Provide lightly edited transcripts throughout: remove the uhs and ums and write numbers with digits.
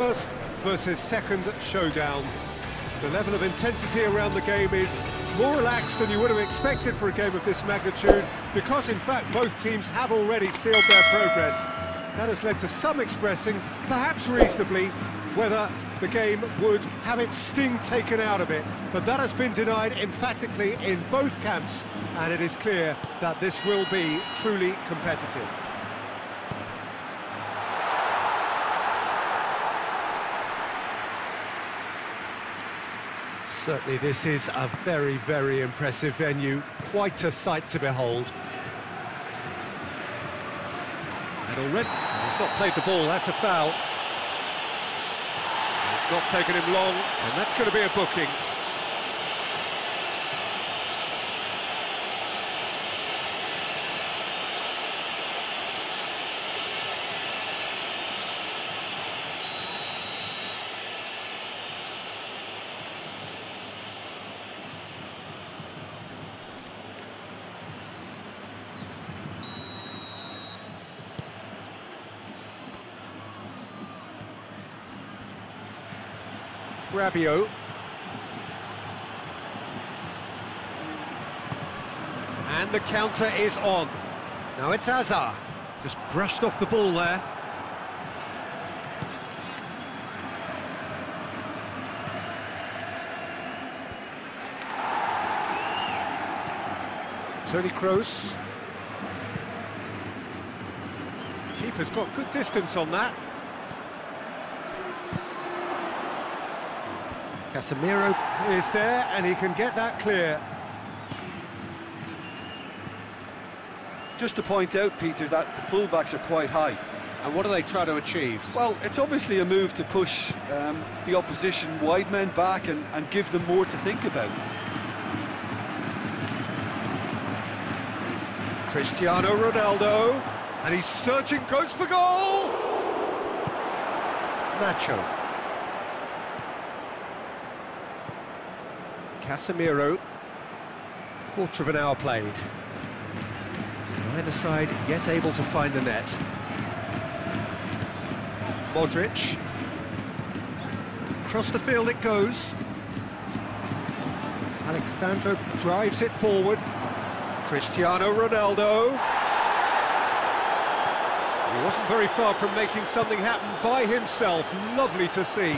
First versus second showdown. The level of intensity around the game is more relaxed than you would have expected for a game of this magnitude, because in fact both teams have already sealed their progress. That has led to some expressing, perhaps reasonably, whether the game would have its sting taken out of it, but that has been denied emphatically in both camps, and it is clear that this will be truly competitive. Certainly this is a very, very impressive venue, quite a sight to behold. And already, he's not played the ball, that's a foul. It's not taken him long, and that's going to be a booking. Rabiot, and the counter is on. Now it's Hazard, just brushed off the ball there. Toni Kroos, keeper's got good distance on that. Casemiro is there, and he can get that clear. Just to point out, Peter, that the fullbacks are quite high. And what do they try to achieve? Well, it's obviously a move to push the opposition wide men back and give them more to think about. Cristiano Ronaldo, and he's searching, goes for goal! Nacho. Casemiro, quarter of an hour played. Neither side yet able to find the net. Modric. Across the field it goes. Alex Sandro drives it forward. Cristiano Ronaldo. He wasn't very far from making something happen by himself. Lovely to see.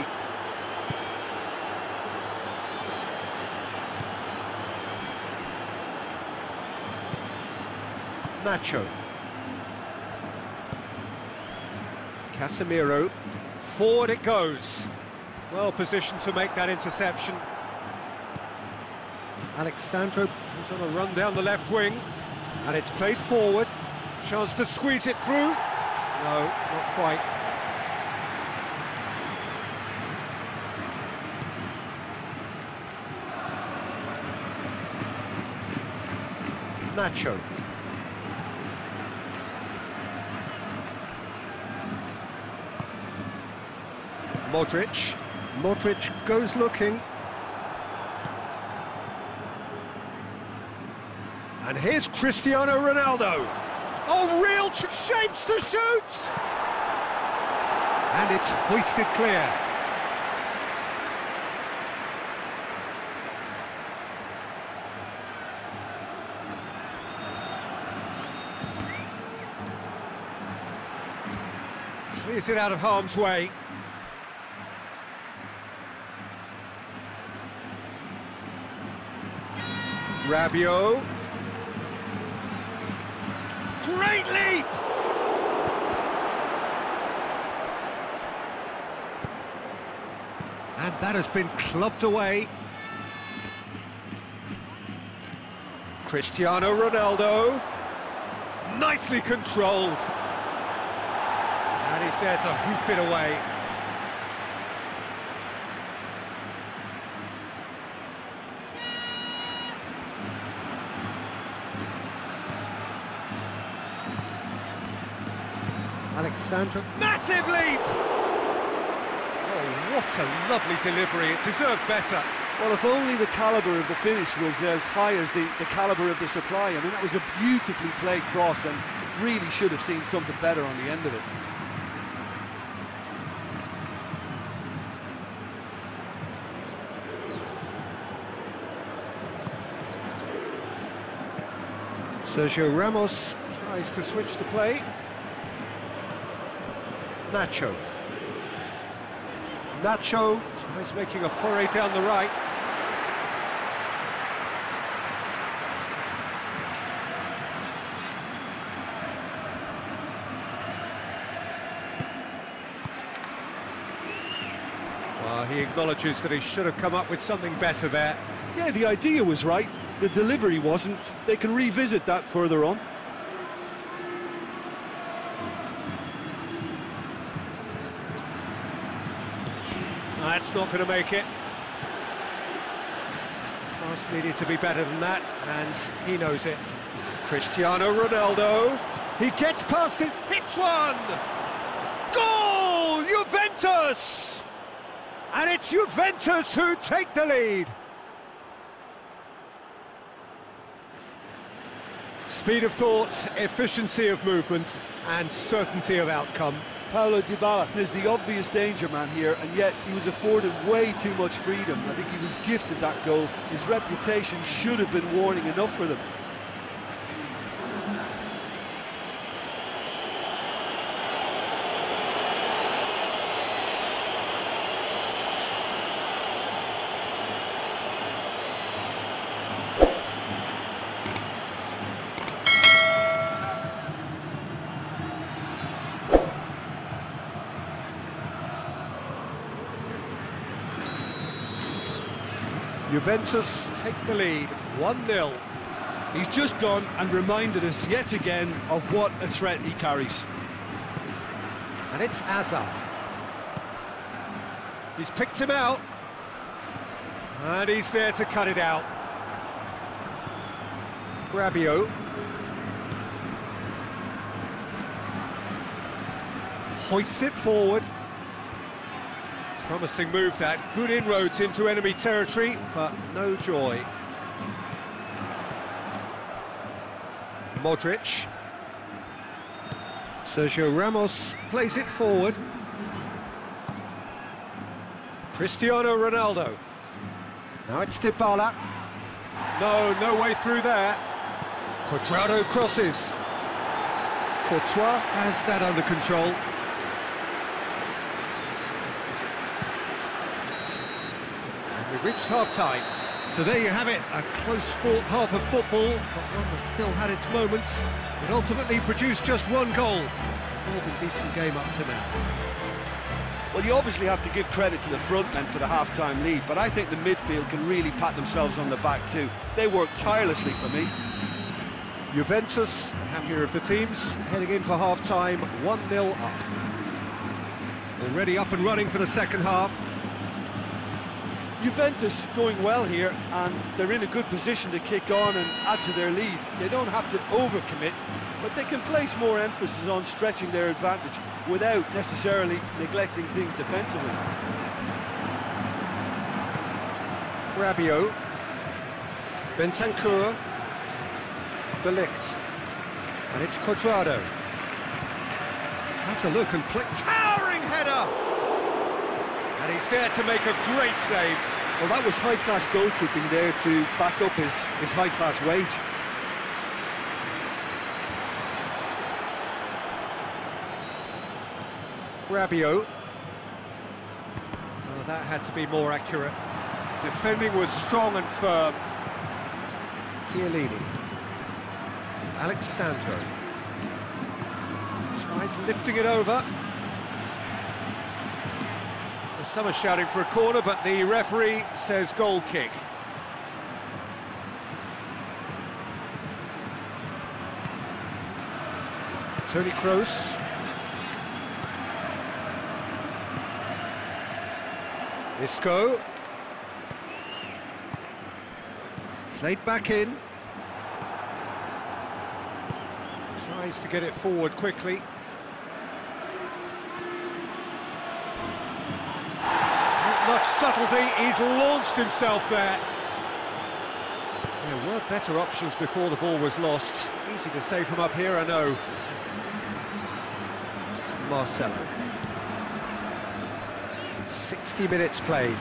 Nacho. Casemiro, forward it goes. Well positioned to make that interception. Alex Sandro is on a run down the left wing, and it's played forward. Chance to squeeze it through. No, not quite. Nacho. Modric goes looking. And here's Cristiano Ronaldo. Oh, real shapes to shoot! And it's hoisted clear. Clears it out of harm's way. Rabiot. Great leap! And that has been clubbed away. Cristiano Ronaldo. Nicely controlled. And he's there to hoof it away. Sandro. Massive leap! Oh, what a lovely delivery, it deserved better. Well, if only the calibre of the finish was as high as the calibre of the supply. I mean, that was a beautifully played cross, and really should have seen something better on the end of it. Sergio Ramos tries to switch the play. Nacho. Nacho tries making a foray down the right. Well, he acknowledges that he should have come up with something better there. Yeah, the idea was right, the delivery wasn't. They can revisit that further on. That's not going to make it. Pass needed to be better than that, and he knows it. Cristiano Ronaldo, he gets past it, hits one! Goal! Juventus! And it's Juventus who take the lead. Speed of thought, efficiency of movement, and certainty of outcome. Paulo Dybala is the obvious danger man here, and yet he was afforded way too much freedom. I think he was gifted that goal. His reputation should have been warning enough for them. Juventus take the lead, 1-0. He's just gone and reminded us yet again of what a threat he carries. And it's Hazard. He's picked him out. And he's there to cut it out. Rabiot. Hoists it forward. Promising move that, good inroads into enemy territory, but no joy. Modric. Sergio Ramos plays it forward. Cristiano Ronaldo. Now it's Dybala. No way through there. Cuadrado crosses. Courtois has that under control. We've reached half-time, so there you have it, a close-fought half of football, but one that still had its moments. It ultimately produced just one goal. More than decent game up to now. Well, you obviously have to give credit to the front men for the half-time lead, but I think the midfield can really pat themselves on the back too. They worked tirelessly for me. Juventus, the happier of the teams, heading in for half-time, 1-0 up. Already up and running for the second half. Juventus going well here, and they're in a good position to kick on and add to their lead. They don't have to overcommit, but they can place more emphasis on stretching their advantage without necessarily neglecting things defensively. Rabiot. Bentancur. De Ligt. And it's Cuadrado. That's a look and play. Towering header! And he's there to make a great save. Well, that was high-class goalkeeping there to back up his high-class wage. Rabiot. Oh, that had to be more accurate. Defending was strong and firm. Chiellini. Alex Sandro. Tries lifting it over. Some are shouting for a corner, but the referee says goal kick. Toni Kroos. Isco. Played back in. Tries to get it forward quickly. Much subtlety, he's launched himself there. There were better options before the ball was lost. Easy to save from up here, I know. Marcelo. 60 minutes played.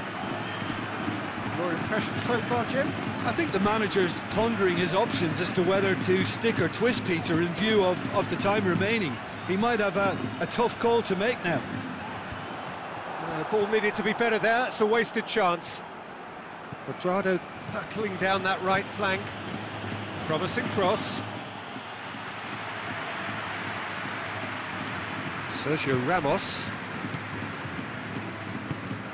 Your impression so far, Jim? I think the manager's pondering his options as to whether to stick or twist Peter in view of the time remaining. He might have a tough call to make now. The ball needed to be better there, it's a wasted chance. Cuadrado buckling down that right flank. Promising cross. Sergio Ramos.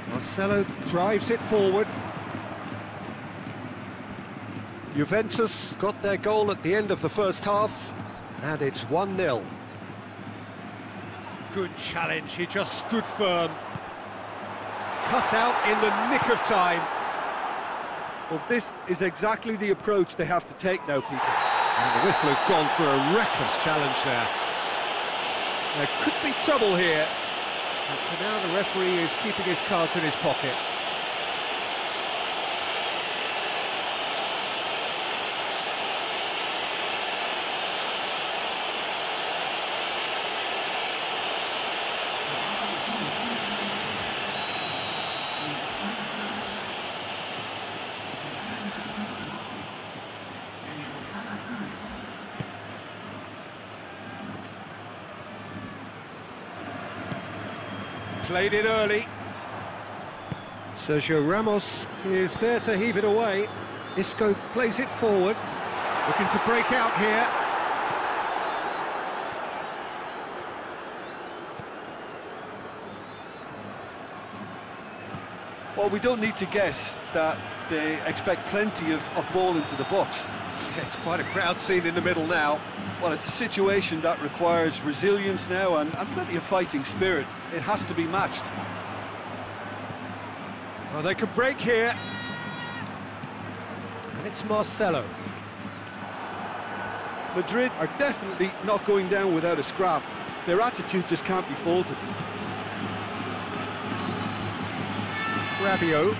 Marcelo drives it forward. Juventus got their goal at the end of the first half, and it's 1-0. Good challenge, he just stood firm. Cut out in the nick of time. Well, this is exactly the approach they have to take now, Peter. And the whistler's gone for a reckless challenge there. There could be trouble here. And for now, the referee is keeping his cards in his pocket. Played it early. Sergio Ramos is there to heave it away. Isco plays it forward, looking to break out here. Well, we don't need to guess that they expect plenty of ball into the box. Yeah, it's quite a crowd scene in the middle now. Well, it's a situation that requires resilience now and plenty of fighting spirit. It has to be matched. Well, they could break here. And it's Marcelo. Madrid are definitely not going down without a scrap. Their attitude just can't be faulted. Rabiot.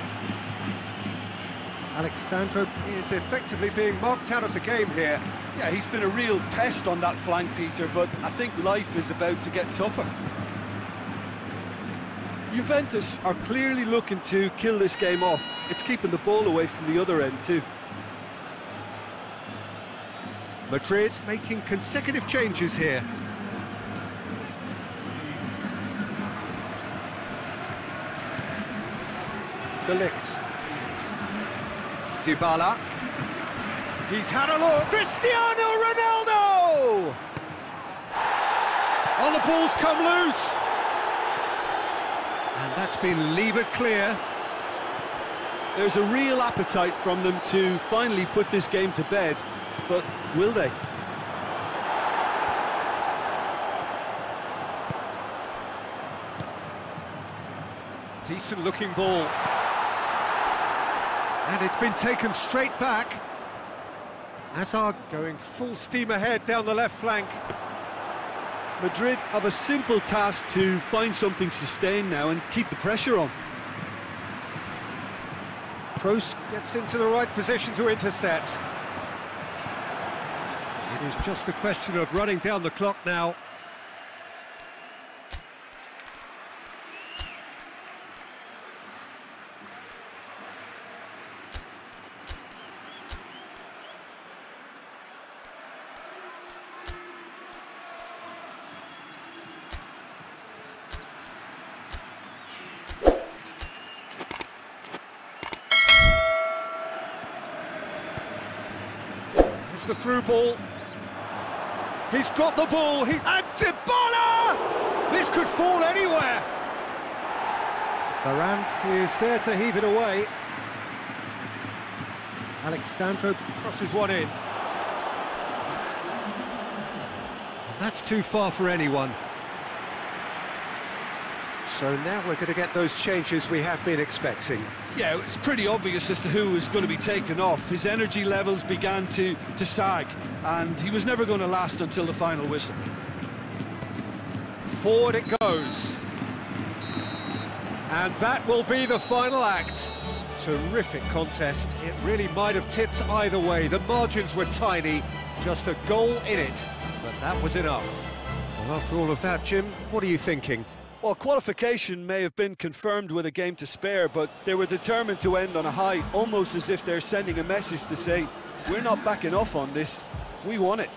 Alex Sandro is effectively being marked out of the game here. Yeah, he's been a real pest on that flank, Peter, but I think life is about to get tougher. Juventus are clearly looking to kill this game off. It's keeping the ball away from the other end, too. Madrid making consecutive changes here. De Ligt. Dybala. He's had a look. Cristiano Ronaldo! On the ball's come loose. And that's been levered clear. There's a real appetite from them to finally put this game to bed, but will they? Decent looking ball. And it's been taken straight back. Hazard going full steam ahead down the left flank. Madrid have a simple task to find something sustained now and keep the pressure on. Kroos gets into the right position to intercept. It is just a question of running down the clock now. The through ball. He's got the ball. And Dybala! This could fall anywhere. Varane is there to heave it away. Alex Sandro crosses one in. And that's too far for anyone. So now we're going to get those changes we have been expecting. Yeah, it's pretty obvious as to who was going to be taken off. His energy levels began to sag, and he was never going to last until the final whistle. Forward it goes. And that will be the final act. Terrific contest. It really might have tipped either way. The margins were tiny, just a goal in it. But that was enough. Well, after all of that, Jim, what are you thinking? Well, qualification may have been confirmed with a game to spare, but they were determined to end on a high, almost as if they're sending a message to say, we're not backing off on this, we want it.